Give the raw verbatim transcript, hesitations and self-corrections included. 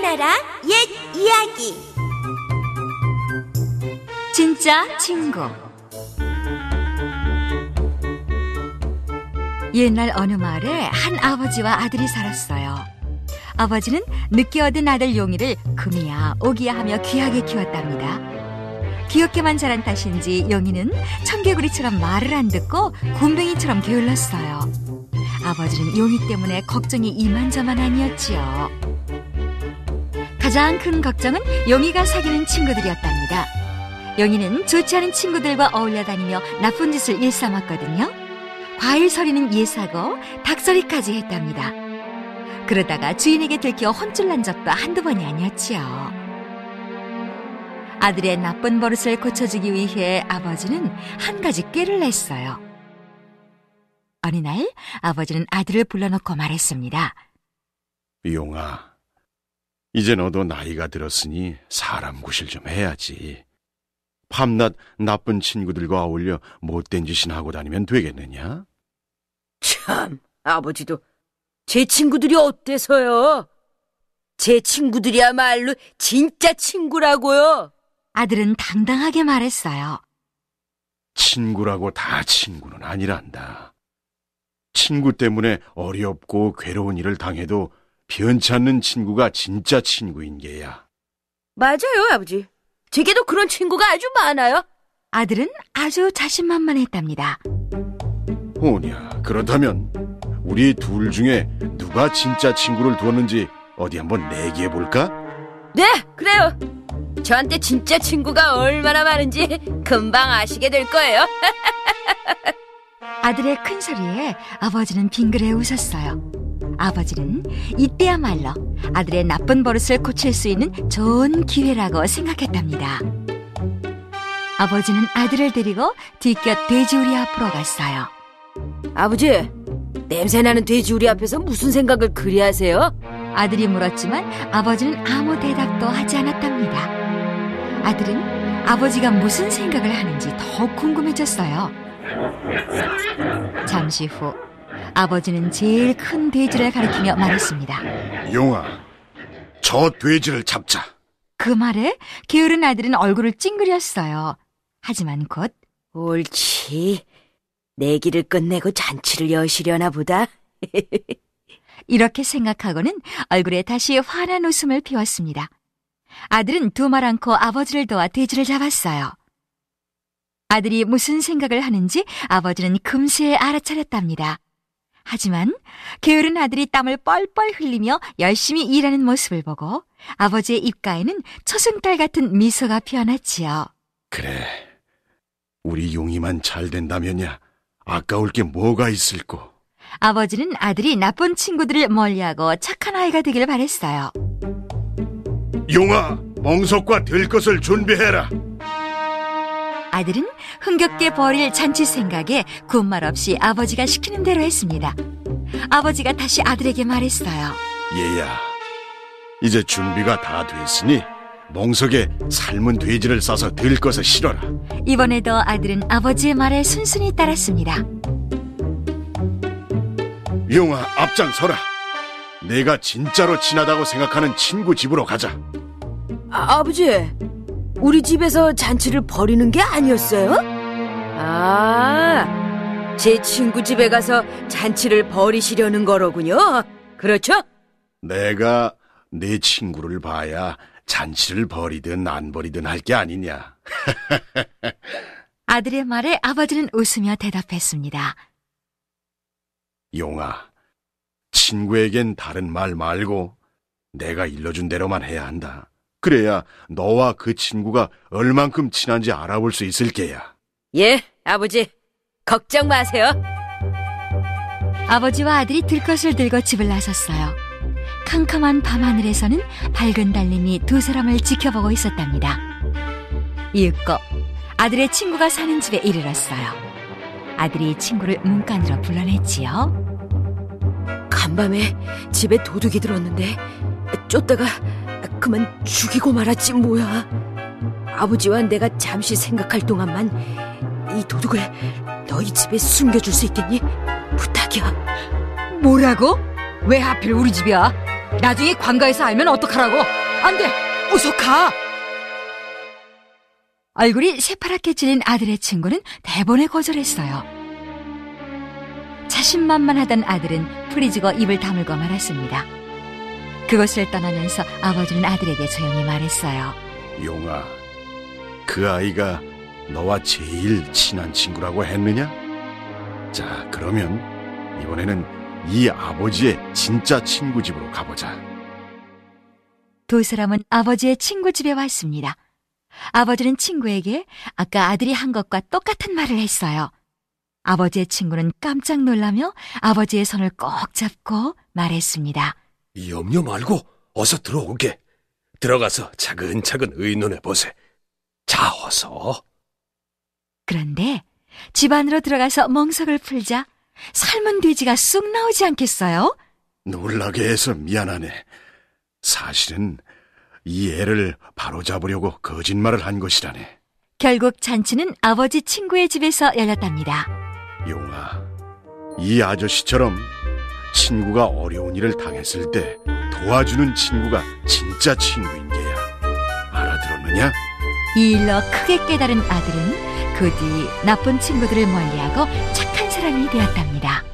나라 옛 이야기. 진짜 친구. 옛날 어느 마을에 한 아버지와 아들이 살았어요. 아버지는 늦게 얻은 아들 용이를 금이야 오기야 하며 귀하게 키웠답니다. 귀엽게만 자란 탓인지 용이는 청개구리처럼 말을 안 듣고 곰뱅이처럼 게을렀어요. 아버지는 용이 때문에 걱정이 이만저만 아니었지요. 가장 큰 걱정은 용이가 사귀는 친구들이었답니다. 용이는 좋지 않은 친구들과 어울려 다니며 나쁜 짓을 일삼았거든요. 과일 서리는 예사고 닭서리까지 했답니다. 그러다가 주인에게 들켜 혼쭐난 적도 한두 번이 아니었지요. 아들의 나쁜 버릇을 고쳐주기 위해 아버지는 한 가지 꾀를 냈어요. 어느 날 아버지는 아들을 불러놓고 말했습니다. 용아, 이제 너도 나이가 들었으니 사람 구실 좀 해야지. 밤낮 나쁜 친구들과 어울려 못된 짓이나 하고 다니면 되겠느냐? 참, 아버지도 제 친구들이 어때서요? 제 친구들이야말로 진짜 친구라고요. 아들은 당당하게 말했어요. 친구라고 다 친구는 아니란다. 친구 때문에 어렵고 괴로운 일을 당해도 변찮는 친구가 진짜 친구인 게야. 맞아요, 아버지. 제게도 그런 친구가 아주 많아요. 아들은 아주 자신만만했답니다. 오냐, 그렇다면 우리 둘 중에 누가 진짜 친구를 두었는지 어디 한번 내기해볼까? 네, 그래요. 저한테 진짜 친구가 얼마나 많은지 금방 아시게 될 거예요. 아들의 큰 소리에 아버지는 빙그레 웃었어요. 아버지는 이때야말로 아들의 나쁜 버릇을 고칠 수 있는 좋은 기회라고 생각했답니다. 아버지는 아들을 데리고 뒤곁 돼지우리 앞으로 갔어요. 아버지, 냄새나는 돼지우리 앞에서 무슨 생각을 그리 하세요? 아들이 물었지만 아버지는 아무 대답도 하지 않았답니다. 아들은 아버지가 무슨 생각을 하는지 더욱 궁금해졌어요. 잠시 후 아버지는 제일 큰 돼지를 가리키며 말했습니다. 용아, 저 돼지를 잡자. 그 말에 게으른 아들은 얼굴을 찡그렸어요. 하지만 곧 옳지, 내기를 끝내고 잔치를 여시려나 보다. 이렇게 생각하고는 얼굴에 다시 환한 웃음을 피웠습니다. 아들은 두말 않고 아버지를 도와 돼지를 잡았어요. 아들이 무슨 생각을 하는지 아버지는 금세 알아차렸답니다. 하지만 게으른 아들이 땀을 뻘뻘 흘리며 열심히 일하는 모습을 보고 아버지의 입가에는 초승달 같은 미소가 피어났지요. 그래, 우리 용이만 잘 된다면야 아까울 게 뭐가 있을꼬. 아버지는 아들이 나쁜 친구들을 멀리하고 착한 아이가 되길 바랬어요. 용아, 멍석과 들것을 준비해라. 아들은 흥겹게 벌일 잔치 생각에 군말 없이 아버지가 시키는 대로 했습니다. 아버지가 다시 아들에게 말했어요. 얘야, 이제 준비가 다 됐으니 멍석에 삶은 돼지를 싸서 들것에 실어라. 이번에도 아들은 아버지의 말에 순순히 따랐습니다. 용아, 앞장서라. 내가 진짜로 친하다고 생각하는 친구 집으로 가자. 아, 아버지, 우리 집에서 잔치를 벌이는 게 아니었어요? 아, 제 친구 집에 가서 잔치를 벌이시려는 거로군요. 그렇죠? 내가 내 친구를 봐야 잔치를 벌이든 안 벌이든 할 게 아니냐. 아들의 말에 아버지는 웃으며 대답했습니다. 용아, 친구에겐 다른 말 말고 내가 일러준 대로만 해야 한다. 그래야 너와 그 친구가 얼만큼 친한지 알아볼 수 있을 게야. 예, 아버지. 걱정 마세요. 아버지와 아들이 들것을 들고 집을 나섰어요. 캄캄한 밤하늘에서는 밝은 달님이 두 사람을 지켜보고 있었답니다. 이윽고 아들의 친구가 사는 집에 이르렀어요. 아들이 친구를 문간으로 불러냈지요. 간밤에 집에 도둑이 들었는데 쫓다가 그만 죽이고 말았지 뭐야. 아버지와 내가 잠시 생각할 동안만 이 도둑을 너희 집에 숨겨줄 수 있겠니? 부탁이야. 뭐라고? 왜 하필 우리 집이야? 나중에 관가에서 알면 어떡하라고. 안 돼, 어서 가. 얼굴이 새파랗게 질린 아들의 친구는 대번에 거절했어요. 자신만만하던 아들은 풀이죽어 입을 다물고 말았습니다. 그것을 떠나면서 아버지는 아들에게 조용히 말했어요. 용아, 그 아이가 너와 제일 친한 친구라고 했느냐? 자, 그러면 이번에는 이 아버지의 진짜 친구 집으로 가보자. 두 사람은 아버지의 친구 집에 왔습니다. 아버지는 친구에게 아까 아들이 한 것과 똑같은 말을 했어요. 아버지의 친구는 깜짝 놀라며 아버지의 손을 꼭 잡고 말했습니다. 염려 말고 어서 들어오게. 들어가서 차근차근 의논해보세. 자, 어서. 그런데 집 안으로 들어가서 멍석을 풀자 삶은 돼지가 쑥 나오지 않겠어요? 놀라게 해서 미안하네. 사실은 이 애를 바로잡으려고 거짓말을 한 것이라네. 결국 잔치는 아버지 친구의 집에서 열렸답니다. 용아, 이 아저씨처럼 친구가 어려운 일을 당했을 때 도와주는 친구가 진짜 친구인 게야. 알아들었느냐? 이 일로 크게 깨달은 아들은 그 뒤 나쁜 친구들을 멀리하고 착한 사람이 되었답니다.